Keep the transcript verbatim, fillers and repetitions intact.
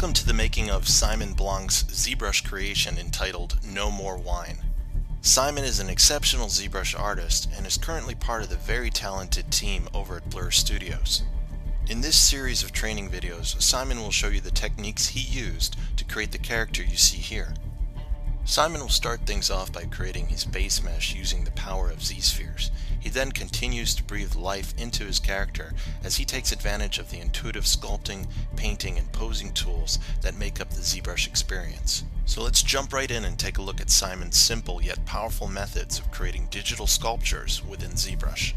Welcome to the making of Simon Blanc's ZBrush creation entitled No More Wine. Simon is an exceptional ZBrush artist and is currently part of the very talented team over at Blur Studios. In this series of training videos, Simon will show you the techniques he used to create the character you see here. Simon will start things off by creating his base mesh using the power of ZSpheres. He then continues to breathe life into his character as he takes advantage of the intuitive sculpting, painting, and posing tools that make up the ZBrush experience. So let's jump right in and take a look at Simon's simple yet powerful methods of creating digital sculptures within ZBrush.